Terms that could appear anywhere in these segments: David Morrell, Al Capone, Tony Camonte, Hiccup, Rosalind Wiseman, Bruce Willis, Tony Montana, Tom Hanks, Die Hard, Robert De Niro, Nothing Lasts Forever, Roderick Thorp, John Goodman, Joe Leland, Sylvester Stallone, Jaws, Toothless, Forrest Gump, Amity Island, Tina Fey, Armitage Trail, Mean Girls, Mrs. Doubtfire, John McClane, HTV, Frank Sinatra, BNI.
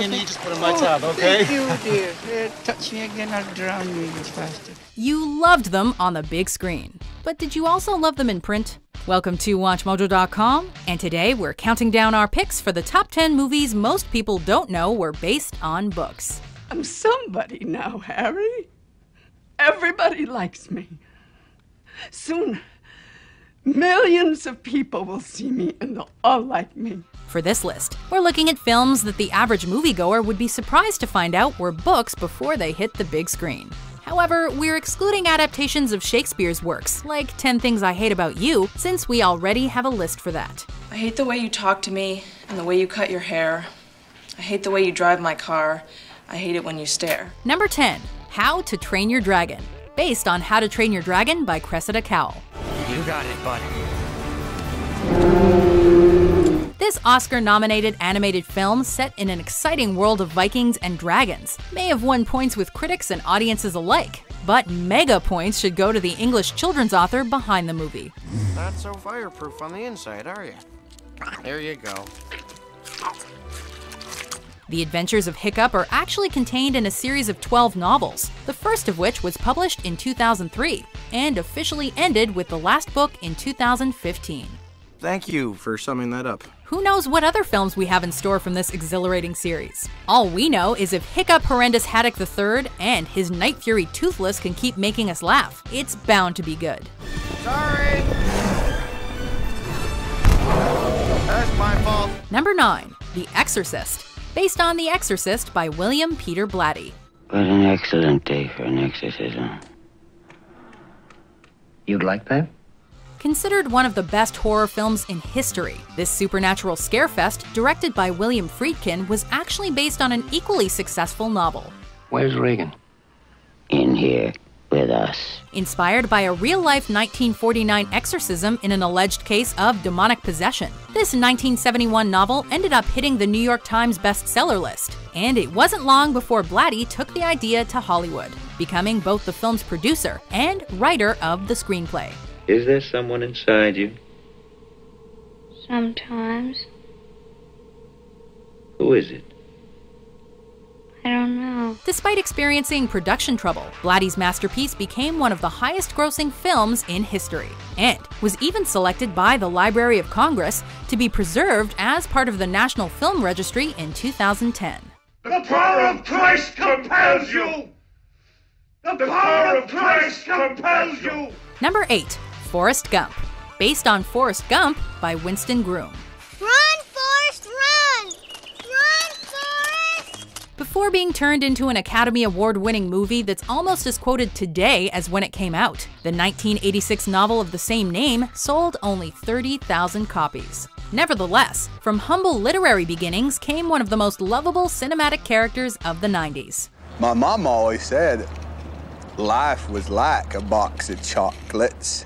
in you, just put in my tub, okay? Thank you, dear. Touch me again, I'll drown you, you bastard. You loved them on the big screen. But did you also love them in print? Welcome to WatchMojo.com, and today we're counting down our picks for the top 10 movies most people don't know were based on books. I'm somebody now, Harry. Everybody likes me. Soon, millions of people will see me and they'll all like me. For this list, we're looking at films that the average moviegoer would be surprised to find out were books before they hit the big screen. However, we're excluding adaptations of Shakespeare's works, like 10 Things I Hate About You, since we already have a list for that. I hate the way you talk to me and the way you cut your hair. I hate the way you drive my car. I hate it when you stare. Number 10, How to Train Your Dragon, based on How to Train Your Dragon by Cressida Cowell. You got it, buddy. This Oscar-nominated animated film, set in an exciting world of Vikings and dragons, may have won points with critics and audiences alike, but mega points should go to the English children's author behind the movie. Not so fireproof on the inside, are you? There you go. The adventures of Hiccup are actually contained in a series of 12 novels, the first of which was published in 2003 and officially ended with the last book in 2015. Thank you for summing that up. Who knows what other films we have in store from this exhilarating series? All we know is if Hiccup, Horrendous Haddock III, and his Night Fury Toothless can keep making us laugh, it's bound to be good. Sorry! That's my fault. Number 9, The Exorcist, based on The Exorcist by William Peter Blatty. What an excellent day for an exorcism. You'd like that? Considered one of the best horror films in history, this supernatural scarefest, directed by William Friedkin, was actually based on an equally successful novel. Where's Reagan? In here with us. Inspired by a real-life 1949 exorcism in an alleged case of demonic possession, this 1971 novel ended up hitting the New York Times bestseller list, and it wasn't long before Blatty took the idea to Hollywood, becoming both the film's producer and writer of the screenplay. Is there someone inside you? Sometimes. Who is it? I don't know. Despite experiencing production trouble, Blatty's masterpiece became one of the highest-grossing films in history and was even selected by the Library of Congress to be preserved as part of the National Film Registry in 2010. The power of Christ compels you! The power of Christ compels you! Number 8, Forrest Gump, based on Forrest Gump by Winston Groom. Before being turned into an Academy Award-winning movie that's almost as quoted today as when it came out, the 1986 novel of the same name sold only 30,000 copies. Nevertheless, from humble literary beginnings came one of the most lovable cinematic characters of the 90s. My mom always said life was like a box of chocolates.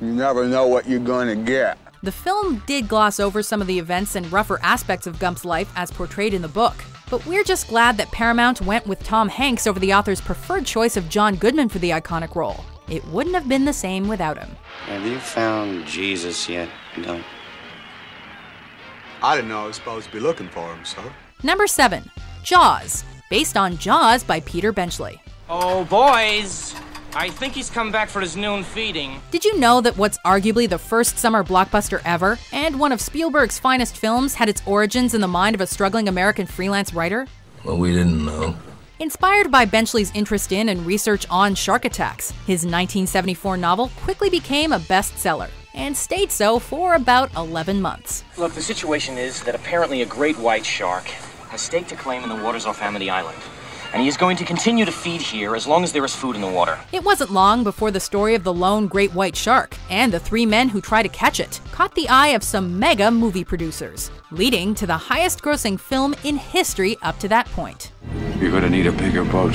You never know what you're gonna get. The film did gloss over some of the events and rougher aspects of Gump's life as portrayed in the book, but we're just glad that Paramount went with Tom Hanks over the author's preferred choice of John Goodman for the iconic role. It wouldn't have been the same without him. Have you found Jesus yet? No. I didn't know I was supposed to be looking for him, so. Number 7, Jaws, based on Jaws by Peter Benchley. Oh, boys! I think he's come back for his noon feeding. Did you know that what's arguably the first summer blockbuster ever, and one of Spielberg's finest films, had its origins in the mind of a struggling American freelance writer? Well, we didn't know. Inspired by Benchley's interest in and research on shark attacks, his 1974 novel quickly became a bestseller, and stayed so for about 11 months. Look, the situation is that apparently a great white shark has staked a claim in the waters off Amity Island, and he is going to continue to feed here as long as there is food in the water. It wasn't long before the story of the lone great white shark and the three men who try to catch it caught the eye of some mega movie producers, leading to the highest-grossing film in history up to that point. You're gonna need a bigger boat.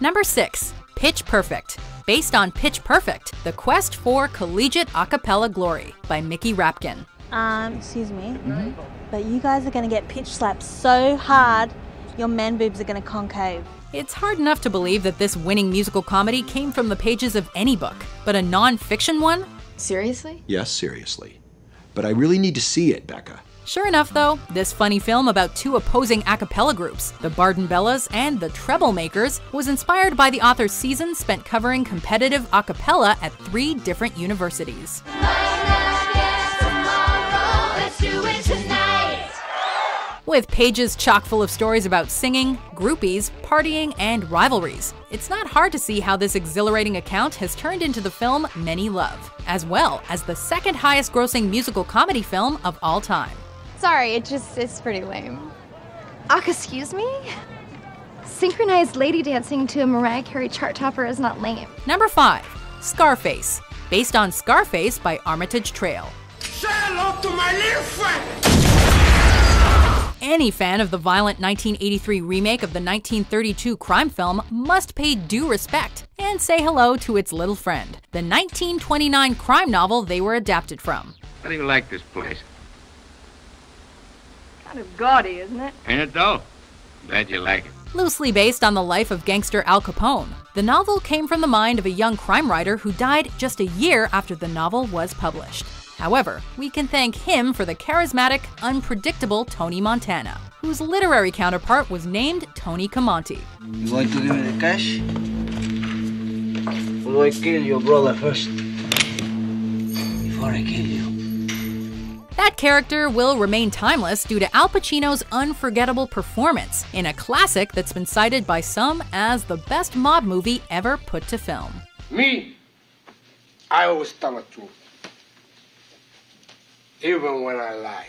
Number 6, Pitch Perfect, based on Pitch Perfect: The Quest for Collegiate Acapella Glory by Mickey Rapkin. Excuse me, but you guys are gonna get pitch slapped so hard your man boobs are gonna concave. It's hard enough to believe that this winning musical comedy came from the pages of any book, but a non-fiction one? Seriously? Yes, seriously. But I really need to see it, Becca. Sure enough though, this funny film about two opposing a cappella groups, the Bardenbellas and the Treblemakers, was inspired by the author's season spent covering competitive a cappella at 3 different universities. With pages chock full of stories about singing, groupies, partying, and rivalries, it's not hard to see how this exhilarating account has turned into the film many love, as well as the 2nd highest grossing musical comedy film of all time. Sorry, it's pretty lame. Excuse me? Synchronized lady dancing to a Mariah Carey chart topper is not lame. Number 5, Scarface, based on Scarface by Armitage Trail. Say hello to my little friend! Any fan of the violent 1983 remake of the 1932 crime film must pay due respect and say hello to its little friend, the 1929 crime novel they were adapted from. How do you like this place? Kind of gaudy, isn't it? Ain't it though? Glad you like it. Loosely based on the life of gangster Al Capone, the novel came from the mind of a young crime writer who died just a year after the novel was published. However, we can thank him for the charismatic, unpredictable Tony Montana, whose literary counterpart was named Tony Camonte. You want to give me the cash? Or do I kill your brother first? Before I kill you. That character will remain timeless due to Al Pacino's unforgettable performance in a classic that's been cited by some as the best mob movie ever put to film. Me, I always tell the truth. Even when I lie.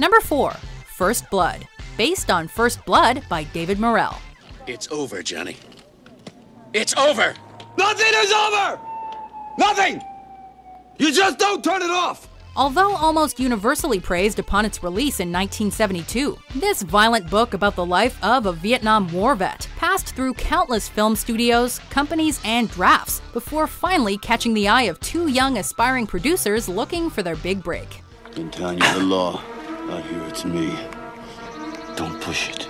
Number 4, First Blood, based on First Blood by David Morrell. It's over, Johnny. It's over. Nothing is over. Nothing. You just don't turn it off. Although almost universally praised upon its release in 1972, this violent book about the life of a Vietnam War vet passed through countless film studios, companies, and drafts before finally catching the eye of 2 young aspiring producers looking for their big break. I've been telling you the law. Out here, it's me. Don't push it.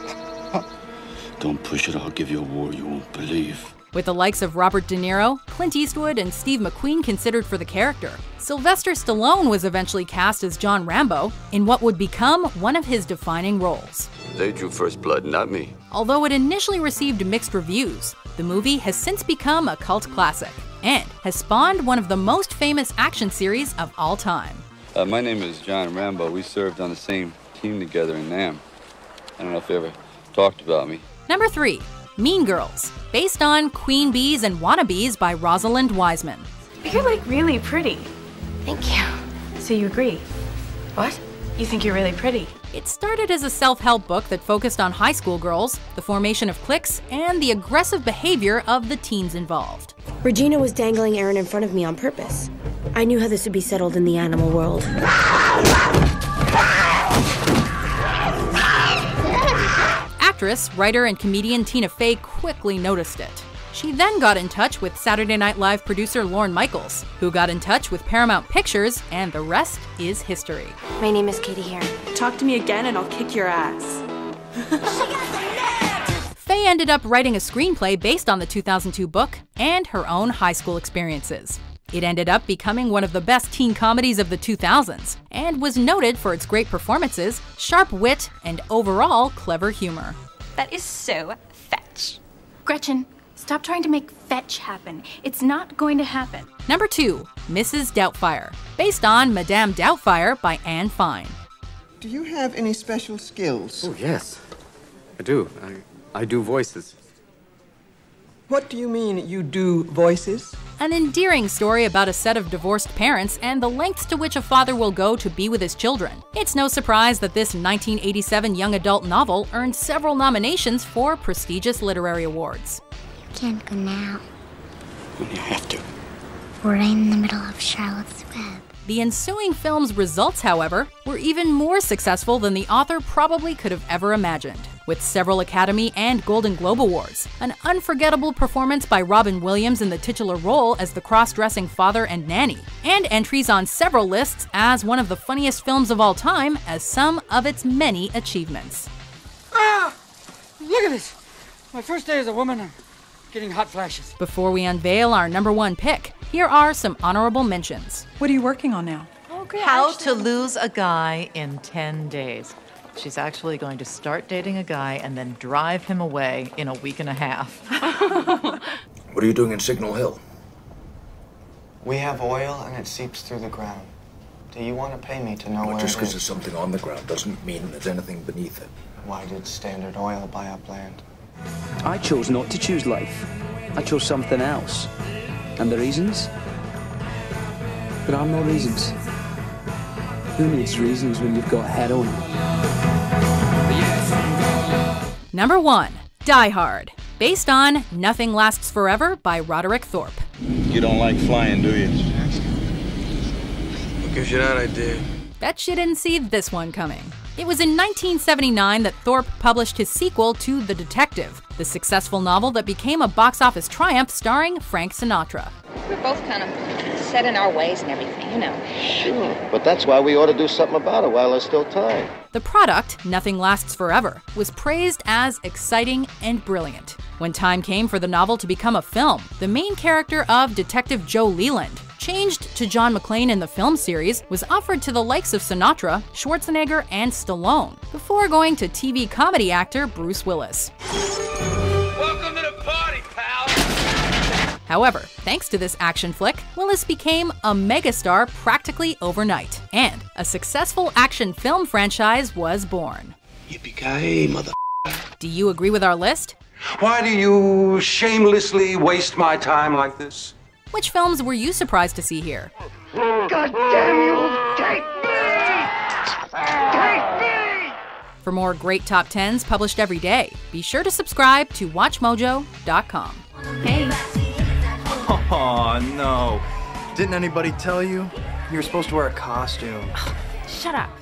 Don't push it, I'll give you a war you won't believe. With the likes of Robert De Niro, Clint Eastwood, and Steve McQueen considered for the character, Sylvester Stallone was eventually cast as John Rambo in what would become one of his defining roles. They drew First Blood, not me. Although it initially received mixed reviews, the movie has since become a cult classic and has spawned one of the most famous action series of all time. My name is John Rambo. We served on the same team together in Nam. I don't know if you ever talked about me. Number 3, Mean Girls, based on Queen Bees and Wannabes by Rosalind Wiseman. You're like really pretty. Thank you. So you agree? What? You think you're really pretty? It started as a self-help book that focused on high school girls, the formation of cliques, and the aggressive behavior of the teens involved. Regina was dangling Aaron in front of me on purpose. I knew how this would be settled in the animal world. Actress, writer, and comedian Tina Fey quickly noticed it. She then got in touch with Saturday Night Live producer Lorne Michaels, who got in touch with Paramount Pictures, and the rest is history. My name is Katie here. Talk to me again and I'll kick your ass. Fey ended up writing a screenplay based on the 2002 book and her own high school experiences. It ended up becoming one of the best teen comedies of the 2000s and was noted for its great performances, sharp wit, and overall clever humor. That is so fetch. Gretchen, stop trying to make fetch happen. It's not going to happen. Number 2, Mrs. Doubtfire, based on Madame Doubtfire by Anne Fine. Do you have any special skills? Oh, yes, I do. I do voices. What do you mean you do voices? An endearing story about a set of divorced parents and the lengths to which a father will go to be with his children. It's no surprise that this 1987 young adult novel earned several nominations for prestigious literary awards. You can't go now. When you have to. We're in the middle of Charlotte's Web. The ensuing film's results, however, were even more successful than the author probably could have ever imagined. With several Academy and Golden Globe Awards, an unforgettable performance by Robin Williams in the titular role as the cross-dressing father and nanny, and entries on several lists as one of the funniest films of all time as some of its many achievements. Ah! Look at this! My first day as a woman, I'm getting hot flashes. Before we unveil our number 1 pick, here are some honorable mentions. What are you working on now? How to Lose a Guy in 10 Days. She's actually going to start dating a guy and then drive him away in a week and a half. What are you doing in Signal Hill? We have oil and it seeps through the ground. Do you want to pay me to know where it is? Just because there's something on the ground doesn't mean there's anything beneath it. Why did Standard Oil buy up land? I chose not to choose life. I chose something else. And the reasons? There are no reasons. Who needs reasons when you've got heroin? Number 1. Die Hard. Based on Nothing Lasts Forever by Roderick Thorp. You don't like flying, do you? What gives you that idea? Bet you didn't see this one coming. It was in 1979 that Thorpe published his sequel to The Detective, the successful novel that became a box office triumph starring Frank Sinatra. We're both kind of set in our ways and everything, you know. Sure, but that's why we ought to do something about it while there's still time. The product, Nothing Lasts Forever, was praised as exciting and brilliant. When time came for the novel to become a film, the main character of Detective Joe Leland, changed to John McClane in the film series, was offered to the likes of Sinatra, Schwarzenegger, and Stallone, before going to TV comedy actor Bruce Willis. Welcome to the party, pal! However, thanks to this action flick, Willis became a megastar practically overnight, and a successful action film franchise was born. Yippee-ki-yay, motherfucker. Do you agree with our list? Why do you shamelessly waste my time like this? Which films were you surprised to see here? God damn you, take me! Take me! For more great top 10s published every day, be sure to subscribe to WatchMojo.com. Hey. Oh, no. Didn't anybody tell you? You were supposed to wear a costume. Shut up.